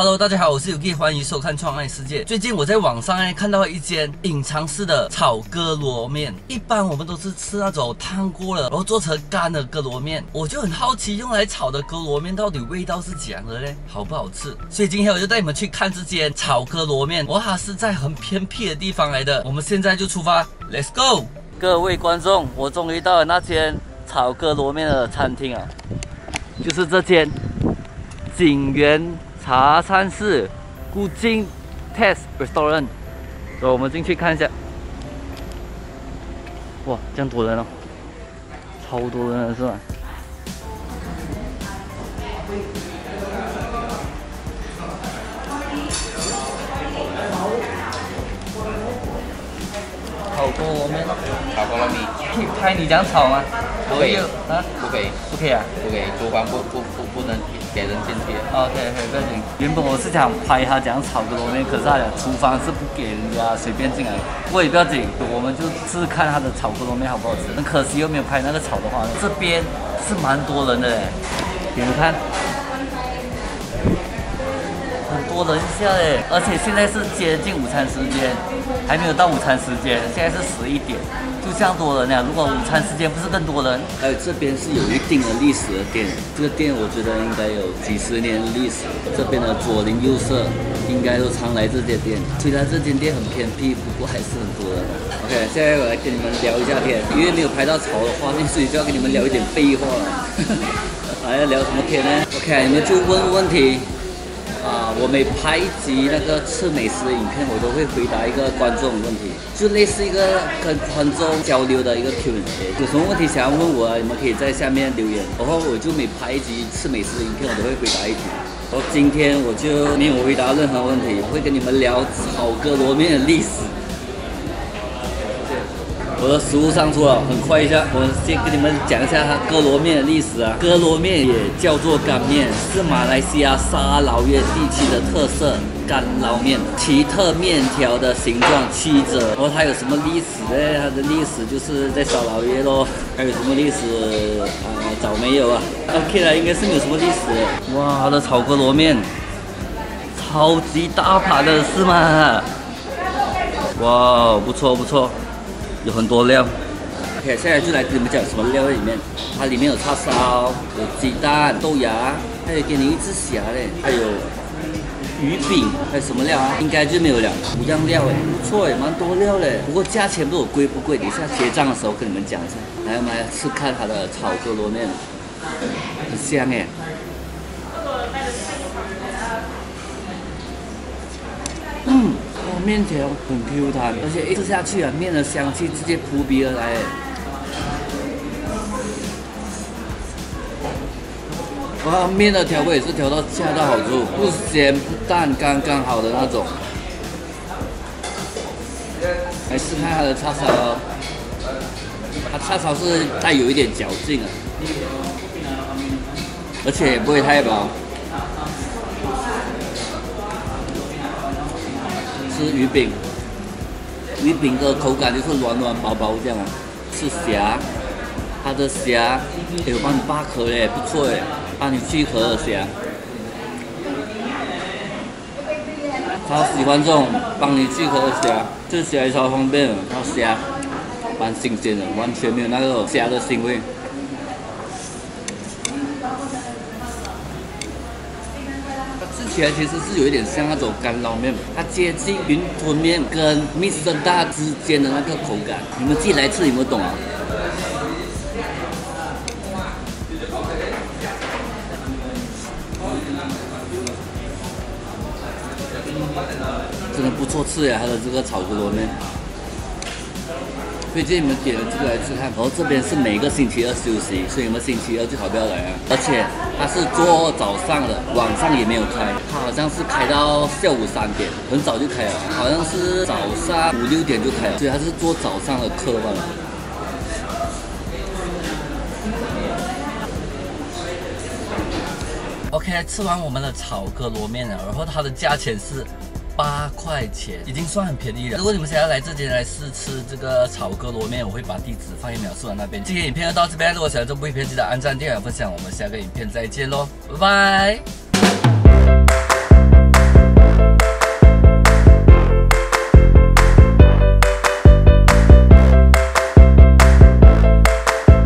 Hello， 大家好，我是Yuki，欢迎收看《创爱世界》。最近我在网上看到一间隐藏式的炒哥罗面，一般我们都是吃那种烫过了，然后做成干的哥罗面。我就很好奇，用来炒的哥罗面到底味道是怎样的嘞？好不好吃？所以今天我就带你们去看这间炒哥罗面。哇，它是在很偏僻的地方来的。我们现在就出发 ，Let's go！ 各位观众，我终于到了那间炒哥罗面的餐厅啊，就是这间景园 茶餐室古今 Test Restaurant， 走，我们进去看一下。哇，这样多人哦，超多人了是吧？炒哥罗面，炒哥罗面，拍你讲炒吗？不可以啊，不可以，不可以啊，不可以，厨房不能。 给人进去 ，OK， 不要紧。原本我是想拍他讲炒哥罗面，可是他的厨房是不给人家随便进来的。不过也不要紧，我们就试看他的炒哥罗面好不好吃。很可惜又没有拍那个炒的话，这边是蛮多人的嘞，你们看，很多人一下哎，而且现在是接近午餐时间，还没有到午餐时间，现在是11点，就这样多人呀。如果午餐时间不是更多人？还有这边是有一定的历史的店。 这个店我觉得应该有几十年历史，这边的左邻右舍应该都常来这间店。虽然这间店很偏僻，不过还是很多人。OK， 现在我来跟你们聊一下天，因为没有拍到潮的画面，所以就要跟你们聊一点废话了。还要聊什么天呢 ？OK， 你们就问问题。啊，我每拍一集那个吃美食的影片，我都会回答一个观众问题，就类似一个跟观众交流的一个 Q&A。有什么问题想要问我，你们可以在下面留言。然后我就每拍一集吃美食的影片，我都会回答一题。然后今天我就没有回答任何问题，我会跟你们聊炒哥罗面的历史。我的食物上桌了，很快一下，我先跟你们讲一下它哥罗面的历史啊。哥罗面也叫做干面，是马来西亚沙劳越地区的特色干捞面，奇特面条的形状曲折。然后它有什么历史呢？它的历史就是在沙劳越咯。还有什么历史啊？早没有啊。OK 了，应该是没有什么历史。哇，它的炒哥罗面，超级大盘的是吗？哇，不错不错。 有很多料 ，OK， 现在就来跟你们讲什么料在里面。它里面有叉烧，有鸡蛋、豆芽，还有给你一只虾嘞，还有鱼饼，还有什么料啊？应该就没有了，5样料哎，不错哎，蛮多料嘞。不过价钱不贵不贵，等一下结账的时候跟你们讲一下。来，我们来吃看它的炒哥罗面，很香哎。 面条很 Q 弹，而且一吃下去啊，面的香气直接扑鼻而来。哇，面的调味也是调到恰到好处，不咸不淡，刚刚好的那种。来试看它的叉烧哦，它叉烧是带有一点嚼劲啊，而且也不会太薄。 吃鱼饼，鱼饼的口感就是软软薄薄这样啊。吃虾，它的虾，哎，我帮你扒壳嘞，不错哎，帮你去壳的虾。超喜欢这种帮你去壳的虾，这虾也超方便的，然后虾蛮新鲜的，完全没有那个虾的腥味。 其实是有一点像那种干捞面，它接近云吞面跟Mr. Da之间的那个口感。你们自己来吃，有没有懂啊？真的不错吃呀，它的这个炒哥罗面。推荐你们点了这个来吃看。然后这边是每个星期二休息，所以你们星期二最好不要来啊。而且 它是做早上的，晚上也没有开，它好像是开到下午3点，很早就开了，好像是早上5、6点就开了，所以它是做早上的客吧。OK， 吃完我们的炒哥罗面了，然后它的价钱是8块钱，已经算很便宜了。如果你们想要来这间来试吃这个炒哥罗面，我会把地址放在描述栏那边。今天影片就到这边，如果喜欢这部影片，记得按赞、订阅、分享。我们下个影片再见咯，拜拜。